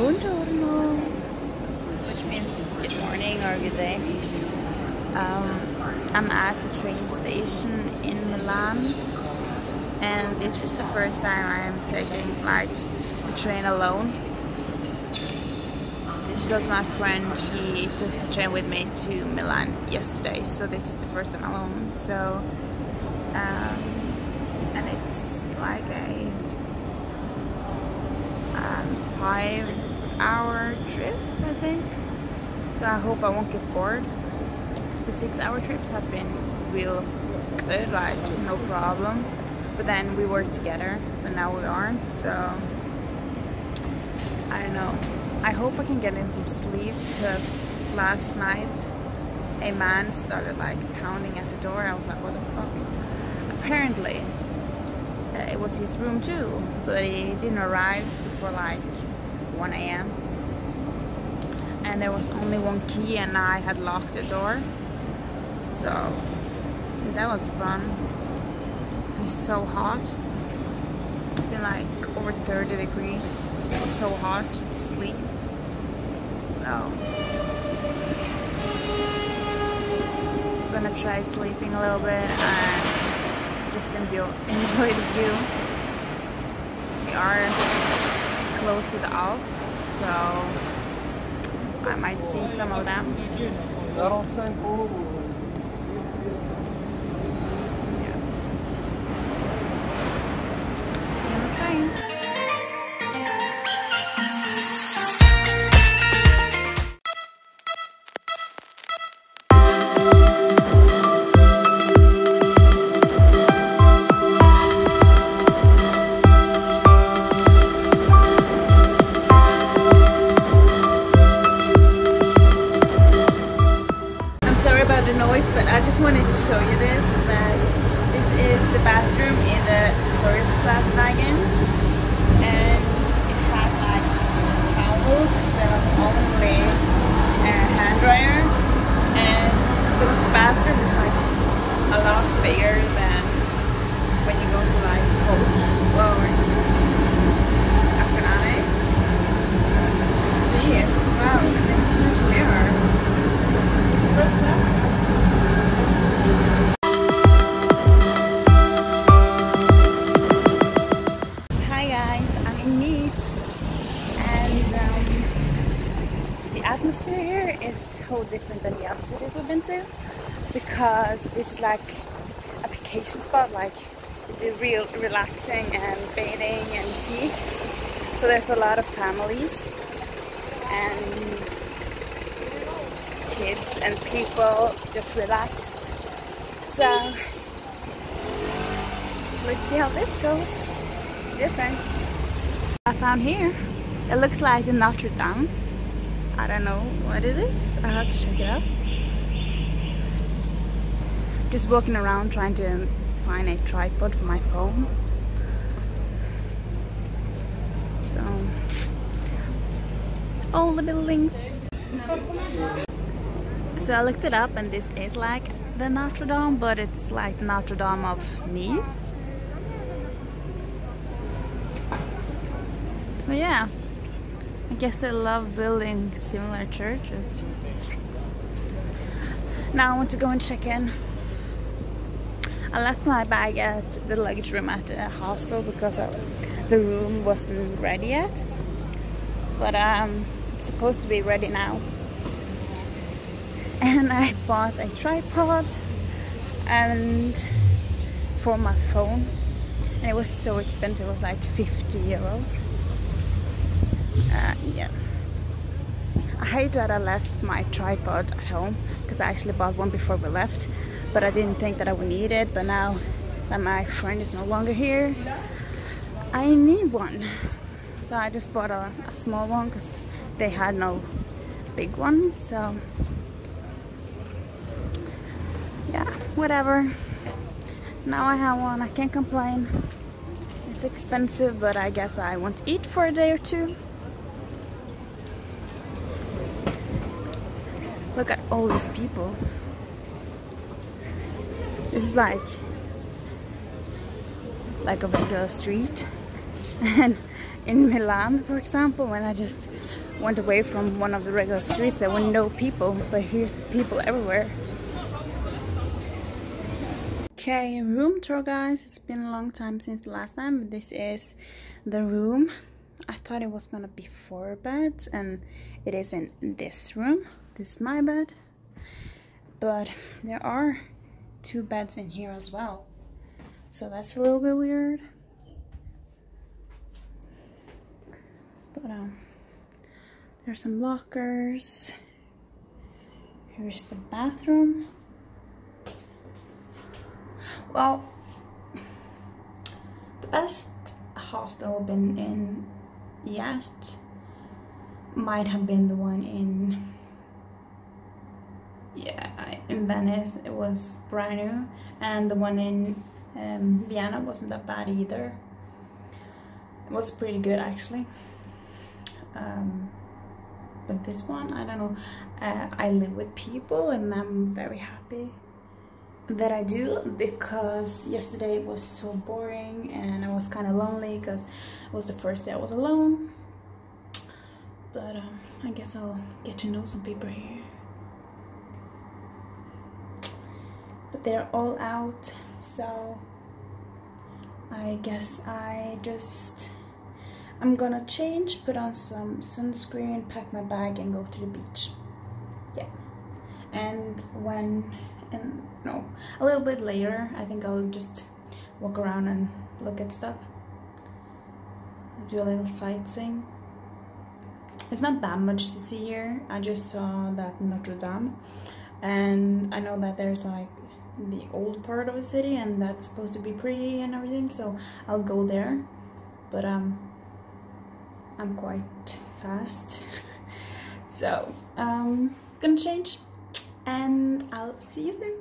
Buongiorno. Which means good morning or good day. I'm at the train station in Milan, and this is the first time I am taking the train alone, because my friend, he took the train with me to Milan yesterday, so this is the first time alone. So and it's like a 5-hour trip, I think, so I hope I won't get bored. The 6-hour trips has been real good, like no problem, but then we were together but now we aren't, so I don't know. I hope I can get in some sleep, because last night a man started pounding at the door. I was like, what the fuck. Apparently it was his room too, but he didn't arrive before 1 a.m. and there was only one key and I had locked the door, so that was fun. It's so hot. It's been over 30 degrees. It was so hot to sleep. Oh. I'm gonna try sleeping a little bit and just enjoy the view. We are close to the Alps, so I might see some of them. Different than the other cities we've been to, because this is a vacation spot, the real relaxing and bathing and sea. So there's a lot of families and kids and people just relaxed. So let's see how this goes. It's different. I found here. It looks like the Notre Dame. I don't know what it is. I have to check it out. Just walking around trying to find a tripod for my phone. So all the buildings. So I looked it up, and this is the Notre Dame, but it's Notre Dame of Nice. So yeah. I guess I love building similar churches. Now I want to go and check in. I left my bag at the luggage room at the hostel because the room wasn't ready yet. But it's supposed to be ready now. And I bought a tripod and for my phone. And it was so expensive, it was 50 euros. Yeah, I hate that I left my tripod at home, because I actually bought one before we left, but I didn't think that I would need it. But now that my friend is no longer here, I need one, so I just bought a small one because they had no big ones. So yeah, whatever, now I have one, I can't complain. It's expensive, but I guess I won't eat for a day or two. Look at all these people. This is like a regular street, and in Milan, for example, when I just went away from one of the regular streets, I wouldn't know people, but here's people everywhere. Okay, room tour, guys. It's been a long time since the last time, but this is the room. I thought it was gonna be 4 beds, and it is in this room. This is my bed, but there are 2 beds in here as well, so that's a little bit weird. But there's some lockers. Here's the bathroom. Well, the best hostel I've been in yet might have been the one in Venice. It was brand new, and the one in Vienna wasn't that bad either. It was pretty good, actually. But this one, I don't know. I live with people, and I'm very happy that I do, because yesterday was so boring and I was kind of lonely because it was the first day I was alone. But I guess I'll get to know some people here. But they're all out, so I guess I'm gonna change, put on some sunscreen, pack my bag, and go to the beach. Yeah, a little bit later, I think I'll just walk around and look at stuff. Do a little sightseeing. It's not that much to see here. I just saw that Notre Dame, and I know that there's like the old part of the city, and that's supposed to be pretty and everything, so I'll go there. But I'm quite fast, so gonna change, and I'll see you soon.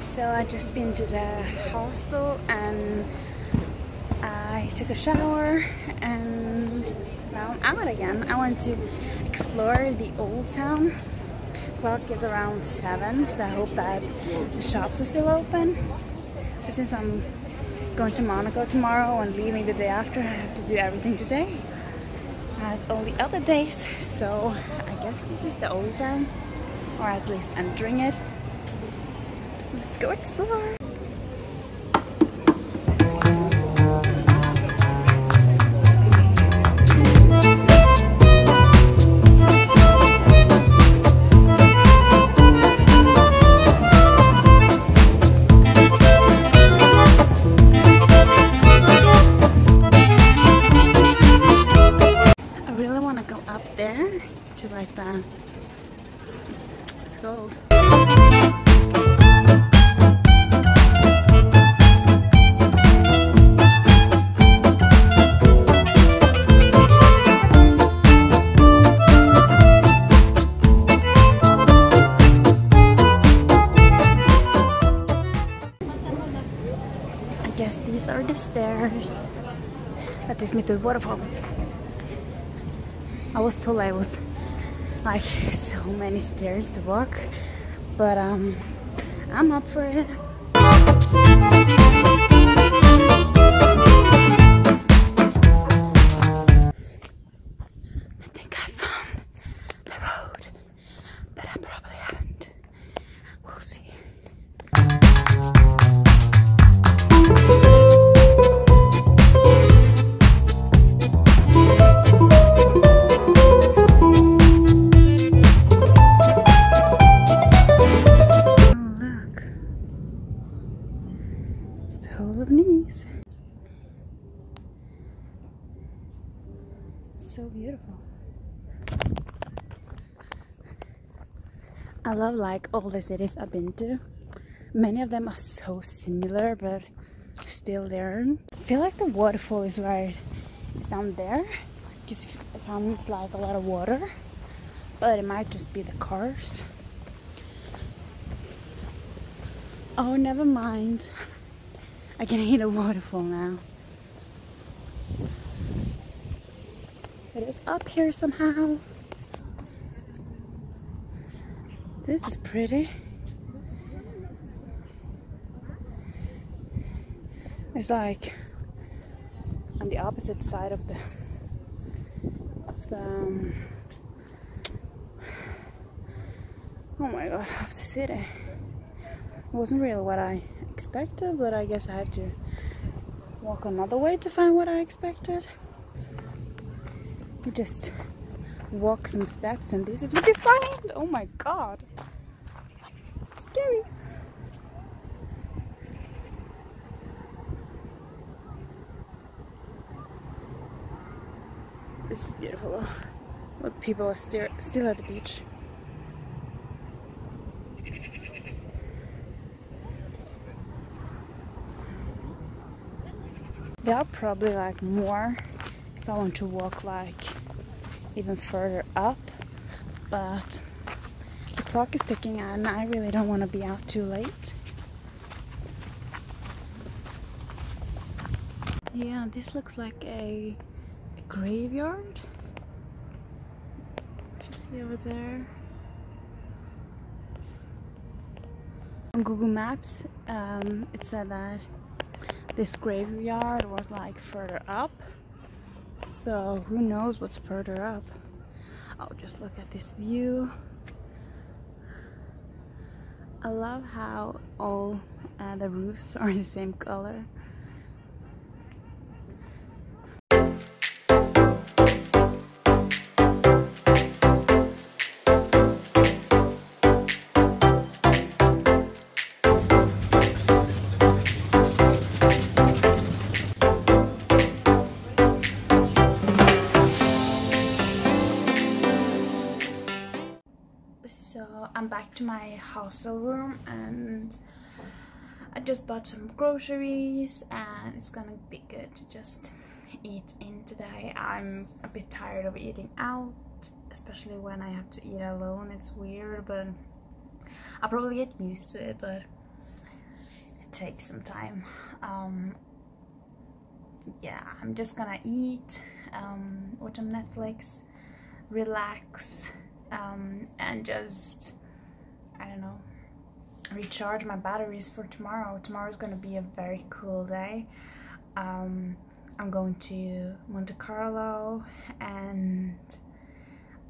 So I just been to the hostel, and I took a shower, and now I'm out again. I want to explore the old town. Clock is around 7, so I hope that the shops are still open. But since I'm going to Monaco tomorrow and leaving the day after, I have to do everything today, as all the other days. So I guess this is the old town, or at least entering it. Let's go explore! I really want to go up there to like that. It's cold. the stairs. That takes me to the waterfall. I was told I was like so many stairs to walk, but I'm up for it. I think I found the road, but I probably haven't. We'll see. So beautiful. I love like all the cities I've been to. Many of them are so similar, but still different. I feel like the waterfall is right. It's down there. Because it sounds like a lot of water, but it might just be the cars. Oh, never mind. I can hear the waterfall now. It is up here somehow. This is pretty. It's like on the opposite side of the oh my god, of the city. It wasn't really what I expected, but I guess I had to walk another way to find what I expected. You just walk some steps and this is what you find! Oh my god! Scary! This is beautiful. Look, people are still at the beach. There are probably like more if I want to walk like even further up, but the clock is ticking and I really don't want to be out too late. Yeah, this looks like a graveyard. You see over there. On Google Maps, it said that this graveyard was like further up. So who knows what's further up? Oh, just look at this view. I love how all the roofs are the same color. I'm back to my hostel room and I just bought some groceries and it's gonna be good to just eat in today. I'm a bit tired of eating out, especially when I have to eat alone. It's weird, but I'll probably get used to it, but it takes some time. Yeah, I'm just gonna eat, watch some Netflix, relax, and just I don't know, recharge my batteries for tomorrow. Tomorrow's gonna be a very cool day. I'm going to Monte Carlo, and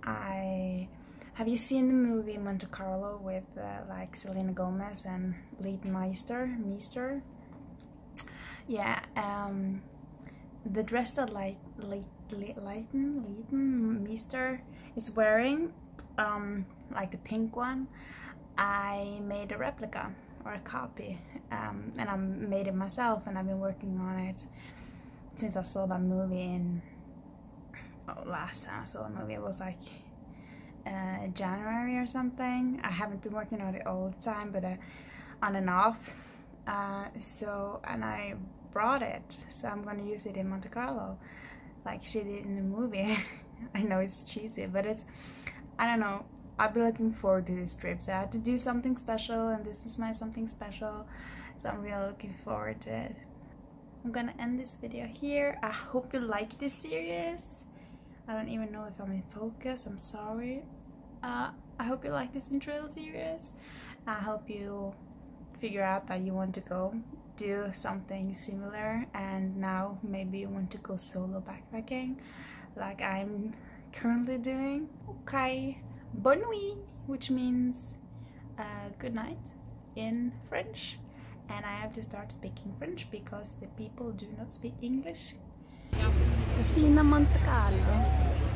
I have you seen the movie Monte Carlo with like Selena Gomez and Leighton Meester? Yeah, the dress that Leighton Meester is wearing, like the pink one, I made a replica or a copy, and I made it myself, and I've been working on it since I saw that movie. And last time I saw the movie, it was like January or something. I haven't been working on it all the time, but on and off. And I brought it, so I'm gonna use it in Monte Carlo, like she did in the movie. I know it's cheesy, but it's, I don't know, I'll be looking forward to this trip. So I had to do something special, and this is my something special, so I'm really looking forward to it. I'm gonna end this video here. I hope you like this series. I don't even know if I'm in focus, I'm sorry. I hope you like this intro series. I hope you figure out that you want to go do something similar, and now maybe you want to go solo backpacking like I'm currently doing. Okay, bonne nuit, which means good night in French, and I have to start speaking French because the people do not speak English. Monte Carlo.